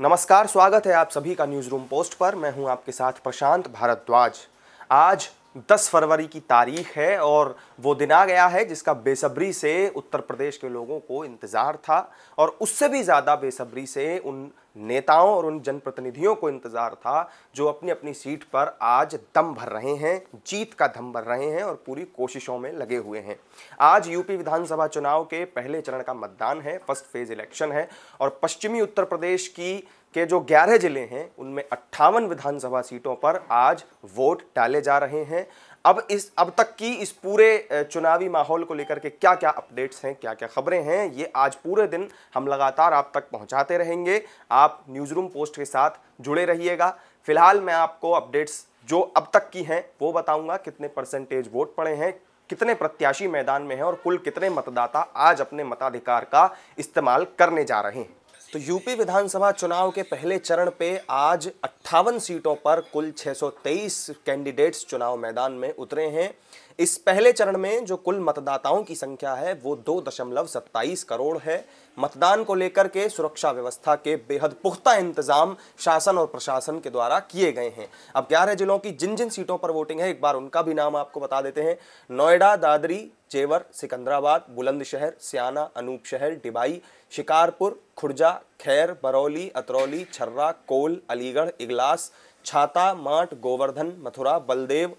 नमस्कार, स्वागत है आप सभी का न्यूज़ रूम पोस्ट पर। मैं हूं आपके साथ प्रशांत भारद्वाज। आज 10 फरवरी की तारीख है और वो दिन आ गया है जिसका बेसब्री से उत्तर प्रदेश के लोगों को इंतज़ार था और उससे भी ज़्यादा बेसब्री से उन नेताओं और उन जनप्रतिनिधियों को इंतज़ार था जो अपनी अपनी सीट पर आज दम भर रहे हैं, जीत का दम भर रहे हैं और पूरी कोशिशों में लगे हुए हैं। आज यूपी विधानसभा चुनाव के पहले चरण का मतदान है, फर्स्ट फेज इलेक्शन है और पश्चिमी उत्तर प्रदेश के जो 11 जिले हैं उनमें 58 विधानसभा सीटों पर आज वोट डाले जा रहे हैं। अब तक की इस पूरे चुनावी माहौल को लेकर के क्या क्या अपडेट्स हैं, क्या क्या खबरें हैं, ये आज पूरे दिन हम लगातार आप तक पहुंचाते रहेंगे। आप न्यूज़ रूम पोस्ट के साथ जुड़े रहिएगा। फिलहाल मैं आपको अपडेट्स जो अब तक की हैं वो बताऊंगा। कितने परसेंटेज वोट पड़े हैं, कितने प्रत्याशी मैदान में हैं और कुल कितने मतदाता आज अपने मताधिकार का इस्तेमाल करने जा रहे हैं। तो यूपी विधानसभा चुनाव के पहले चरण पे आज 58 सीटों पर कुल 623 कैंडिडेट्स चुनाव मैदान में उतरे हैं। इस पहले चरण में जो कुल मतदाताओं की संख्या है वो 2.27 करोड़ है। मतदान को लेकर के सुरक्षा व्यवस्था के बेहद पुख्ता इंतजाम शासन और प्रशासन के द्वारा किए गए हैं। अब 11 जिलों की जिन जिन सीटों पर वोटिंग है एक बार उनका भी नाम आपको बता देते हैं। नोएडा, दादरी, जेवर, सिकंदराबाद, बुलंदशहर, सयाना, अनूपशहर, डिबाई, शिकारपुर, खुर्जा, खैर, बरौली, अतरौली, छर्रा, कोल, अलीगढ़, इगलास, छाता, माट, गोवर्धन, मथुरा, बलदेव,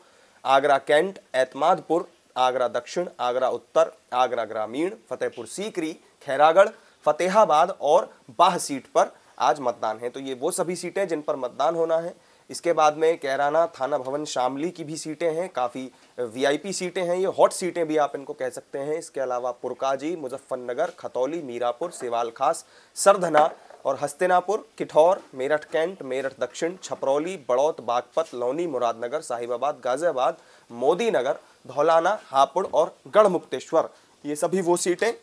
आगरा कैंट, एतमादपुर, आगरा दक्षिण, आगरा उत्तर, आगरा ग्रामीण, फतेहपुर सीकरी, खैरागढ़, फतेहाबाद और बाह सीट पर आज मतदान है। तो ये वो सभी सीटें जिन पर मतदान होना है। इसके बाद में कैराना, थाना भवन शामली की भी सीटें हैं, काफ़ी वीआईपी सीटें हैं, ये हॉट सीटें भी आप इनको कह सकते हैं। इसके अलावा पुरकाजी, मुजफ्फरनगर, खतौली, मीरापुर, सेवाल खास, सरधना और हस्तिनापुर, किठौर, मेरठ कैंट, मेरठ दक्षिण, छपरौली, बड़ौत, बागपत, लौनी, मुरादनगर, साहिबाबाद, गाजियाबाद, मोदीनगर, धौलाना, हापुड़ और गढ़मुक्तेश्वर, ये सभी वो सीटें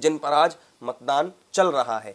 जिन पर आज मतदान चल रहा है।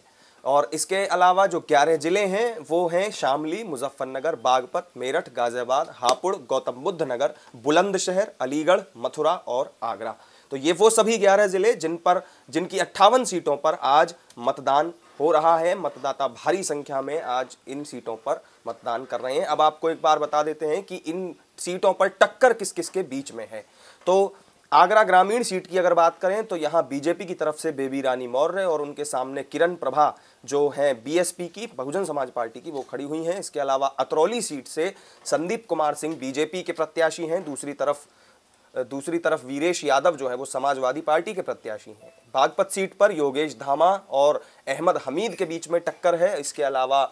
और इसके अलावा जो 11 ज़िले हैं वो हैं शामली, मुजफ्फरनगर, बागपत, मेरठ, गाजियाबाद, हापुड़, गौतम बुद्ध नगर, बुलंदशहर, अलीगढ़, मथुरा और आगरा। तो ये वो सभी 11 ज़िले जिनकी 58 सीटों पर आज मतदान हो रहा है। मतदाता भारी संख्या में आज इन सीटों पर मतदान कर रहे हैं। अब आपको एक बार बता देते हैं कि इन सीटों पर टक्कर किस किस के बीच में है। तो आगरा ग्रामीण सीट की अगर बात करें तो यहाँ बीजेपी की तरफ से बेबी रानी मौर्य और उनके सामने किरण प्रभा जो हैं बीएसपी की, बहुजन समाज पार्टी की, वो खड़ी हुई हैं। इसके अलावा अतरौली सीट से संदीप कुमार सिंह बीजेपी के प्रत्याशी हैं, दूसरी तरफ वीरेश यादव जो है वो समाजवादी पार्टी के प्रत्याशी हैं। बागपत सीट पर योगेश धामा और अहमद हमीद के बीच में टक्कर है। इसके अलावा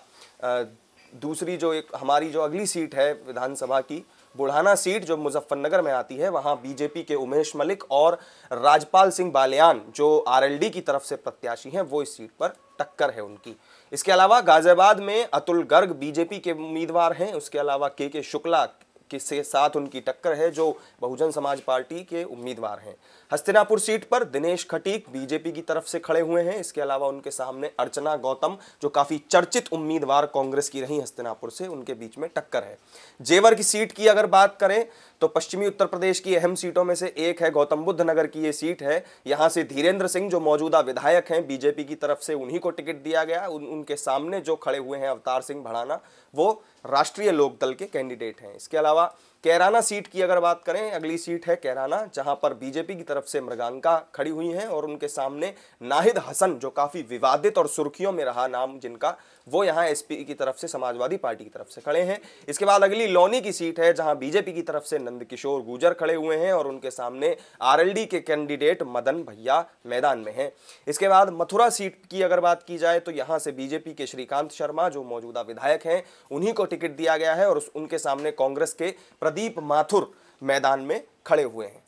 दूसरी जो एक हमारी जो अगली सीट है विधानसभा की, बुढ़ाना सीट जो मुजफ्फरनगर में आती है, वहाँ बीजेपी के उमेश मलिक और राजपाल सिंह बालियान जो आरएलडी की तरफ से प्रत्याशी हैं वो इस सीट पर टक्कर है उनकी। इसके अलावा गाजियाबाद में अतुल गर्ग बीजेपी के उम्मीदवार हैं। उसके अलावा के शुक्ला के साथ उनकी टक्कर है जो बहुजन समाज पार्टी के उम्मीदवार हैं। हस्तिनापुर सीट पर दिनेश खटीक बीजेपी की तरफ से खड़े हुए हैं। इसके अलावा उनके सामने अर्चना गौतम जो काफ़ी चर्चित उम्मीदवार कांग्रेस की रही हस्तिनापुर से, उनके बीच में टक्कर है। जेवर की सीट की अगर बात करें तो पश्चिमी उत्तर प्रदेश की अहम सीटों में से एक है, गौतम बुद्ध नगर की ये सीट है। यहाँ से धीरेन्द्र सिंह जो मौजूदा विधायक हैं बीजेपी की तरफ से, उन्हीं को टिकट दिया गया। उनके सामने जो खड़े हुए हैं अवतार सिंह भड़ाना, वो राष्ट्रीय लोकदल के कैंडिडेट हैं। इसके अलावा कैराना सीट की अगर बात करें, अगली सीट है कैराना, जहां पर बीजेपी की तरफ से मृगानका खड़ी हुई हैं और उनके सामने नाहिद हसन जो काफ़ी विवादित और सुर्खियों में रहा नाम जिनका, वो यहां एसपी की तरफ से, समाजवादी पार्टी की तरफ से खड़े हैं। इसके बाद अगली लौनी की सीट है जहां बीजेपी की तरफ से किशोर गुर्जर खड़े हुए हैं और उनके सामने आरएलडी के कैंडिडेट मदन भैया मैदान में हैं। इसके बाद मथुरा सीट की अगर बात की जाए तो यहां से बीजेपी के श्रीकांत शर्मा जो मौजूदा विधायक हैं, उन्हीं को टिकट दिया गया है और उनके सामने कांग्रेस के प्रदीप माथुर मैदान में खड़े हुए हैं।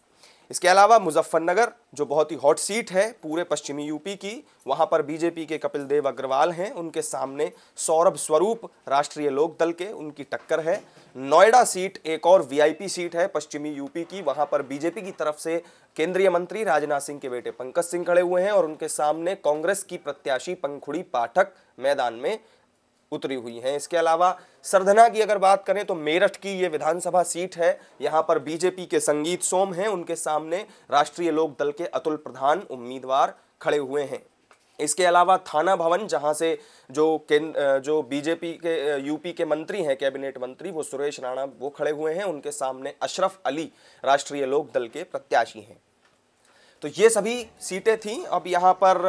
इसके अलावा मुजफ्फरनगर जो बहुत ही हॉट सीट है पूरे पश्चिमी यूपी की, वहाँ पर बीजेपी के कपिल देव अग्रवाल हैं, उनके सामने सौरभ स्वरूप राष्ट्रीय लोकदल के, उनकी टक्कर है। नोएडा सीट एक और वीआईपी सीट है पश्चिमी यूपी की, वहाँ पर बीजेपी की तरफ से केंद्रीय मंत्री राजनाथ सिंह के बेटे पंकज सिंह खड़े हुए हैं और उनके सामने कांग्रेस की प्रत्याशी पंखुड़ी पाठक मैदान में उतरी हुई हैं। इसके अलावा सरधना की अगर बात करें तो मेरठ की ये विधानसभा सीट है, यहाँ पर बीजेपी के संगीत सोम हैं, उनके सामने राष्ट्रीय लोकदल के अतुल प्रधान उम्मीदवार खड़े हुए हैं। इसके अलावा थाना भवन, जहां से जो बीजेपी के यूपी के मंत्री हैं, कैबिनेट मंत्री वो सुरेश राणा वो खड़े हुए हैं, उनके सामने अशरफ अली राष्ट्रीय लोक दल के प्रत्याशी हैं। तो ये सभी सीटें थीं। अब यहाँ पर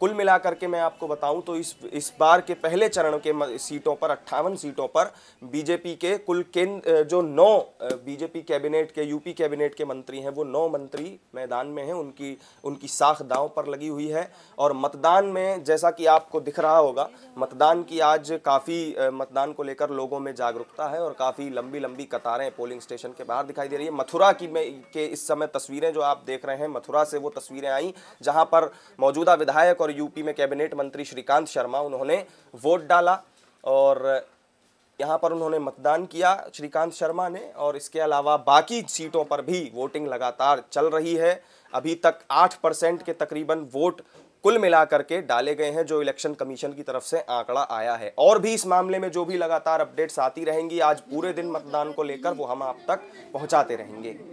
कुल मिलाकर के मैं आपको बताऊं तो इस बार के पहले चरण के सीटों पर 58 सीटों पर बीजेपी के कुल जो 9 बीजेपी कैबिनेट के यूपी कैबिनेट के मंत्री हैं, वो 9 मंत्री मैदान में हैं, उनकी साख दांव पर लगी हुई है। और मतदान में जैसा कि आपको दिख रहा होगा, मतदान की आज काफ़ी मतदान को लेकर लोगों में जागरूकता है और काफ़ी लंबी लंबी कतारें पोलिंग स्टेशन के बाहर दिखाई दे रही है। मथुरा के इस समय तस्वीरें जो आप देख रहे हैं, मथुरा से वो तस्वीरें आई जहाँ पर मौजूदा विधायक और यूपी में कैबिनेट मंत्री श्रीकांत शर्मा, उन्होंने वोट डाला और यहाँ पर उन्होंने मतदान किया श्रीकांत शर्मा ने। और इसके अलावा बाकी सीटों पर भी वोटिंग लगातार चल रही है। अभी तक 8% के तकरीबन वोट कुल मिलाकर के डाले गए हैं, जो इलेक्शन कमीशन की तरफ से आंकड़ा आया है। और भी इस मामले में जो भी लगातार अपडेट्स आती रहेंगी, आज पूरे दिन मतदान को लेकर वो हम आप तक पहुँचाते रहेंगे।